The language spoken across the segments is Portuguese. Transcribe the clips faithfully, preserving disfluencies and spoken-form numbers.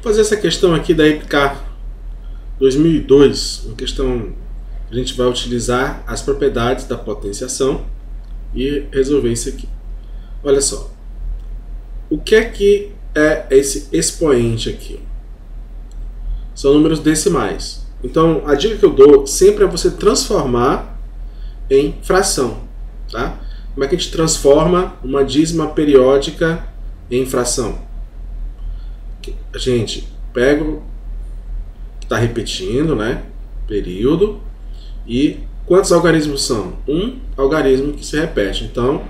Vou fazer essa questão aqui da EPCAR dois mil e dois, uma questão que a gente vai utilizar as propriedades da potenciação e resolver isso aqui. Olha só, o que é que é esse expoente aqui? São números decimais. Então, a dica que eu dou sempre é você transformar em fração, tá? Como é que a gente transforma uma dízima periódica em fração? A gente pega o que está repetindo, né? Período. E quantos algarismos são? Um algarismo que se repete. Então,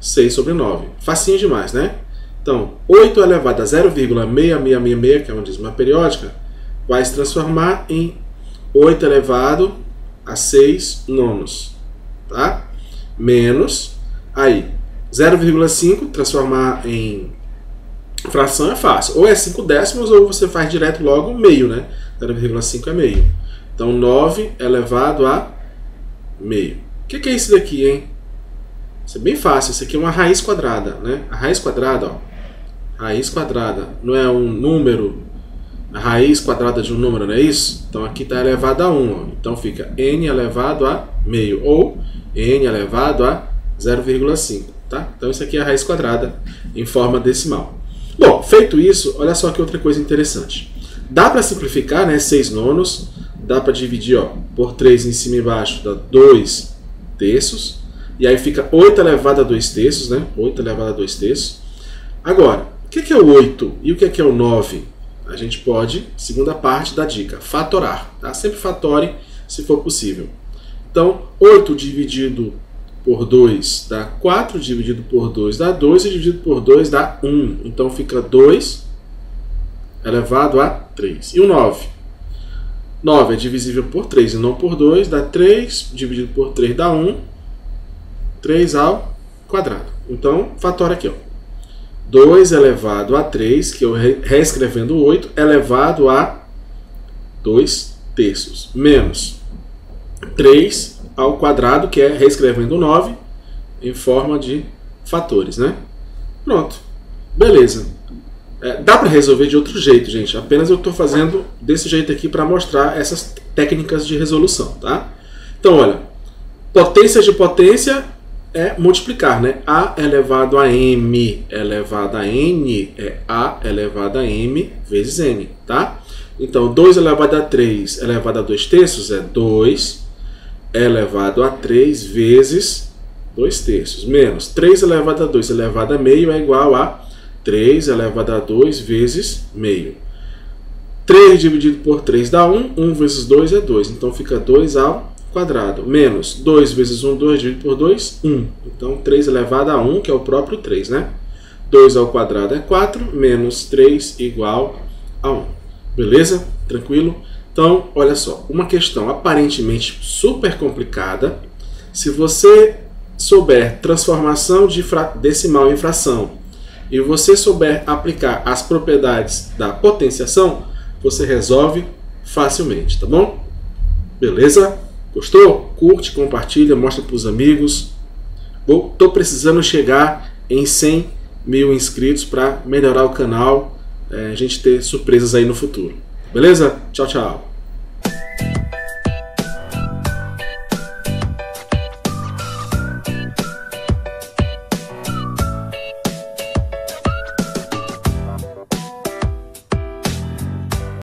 seis sobre nove. Facinho demais, né? Então, oito elevado a zero vírgula seis seis seis seis, que é uma dízima periódica, vai se transformar em oito elevado a seis nonos, tá? Menos, aí, zero vírgula cinco, transformar em fração é fácil. Ou é cinco décimos, ou você faz direto logo meio, né? zero vírgula cinco é meio. Então, nove elevado a meio. O que, que é isso daqui, hein? Isso é bem fácil. Isso aqui é uma raiz quadrada, né? A raiz quadrada, ó. Raiz quadrada. Não é um número... A raiz quadrada de um número, não é isso? Então, aqui está elevado a um. Ó. Então, fica n elevado a meio. Ou n elevado a zero vírgula cinco, tá? Então, isso aqui é a raiz quadrada em forma decimal. Bom, feito isso, olha só que outra coisa interessante. Dá para simplificar, né? seis nonos. Dá para dividir, ó, por três em cima e embaixo, dá dois terços. E aí fica oito elevado a dois terços, né? oito elevado a dois terços. Agora, o que é o oito e o que é o nove? A gente pode, segunda parte da dica, fatorar, tá? Sempre fatore se for possível. Então, oito dividido por dois dá quatro, dividido por dois dá dois, e dividido por dois dá um. Então, fica dois elevado a três. E o nove? nove é divisível por três e não por dois, dá três, dividido por três dá um, três ao quadrado. Então, fatora aqui, ó. dois elevado a três, que eu reescrevendo oito, elevado a dois terços, menos três ao quadrado, que é reescrevendo nove, em forma de fatores, né? Pronto. Beleza. É, dá para resolver de outro jeito, gente. Apenas eu estou fazendo desse jeito aqui para mostrar essas técnicas de resolução, tá? Então, olha, potência de potência... é multiplicar, né? A elevado a m elevado a n é a elevado a m vezes n, tá? Então, dois elevado a três elevado a dois terços é dois elevado a três vezes dois terços, menos três elevado a dois elevado a meio é igual a três elevado a dois vezes meio. três dividido por três dá um, um vezes dois é dois, então fica dois ao quadrado, menos dois vezes um, dois, dividido por dois, um. Então, três elevado a um, que é o próprio três, né? dois ao quadrado é quatro, menos três igual a um. Beleza? Tranquilo? Então, olha só, uma questão aparentemente super complicada. Se você souber transformação de decimal em fração e você souber aplicar as propriedades da potenciação, você resolve facilmente, tá bom? Beleza? Gostou? Curte, compartilha, mostra para os amigos. Estou precisando chegar em cem mil inscritos para melhorar o canal, é, a gente ter surpresas aí no futuro. Beleza? Tchau, tchau!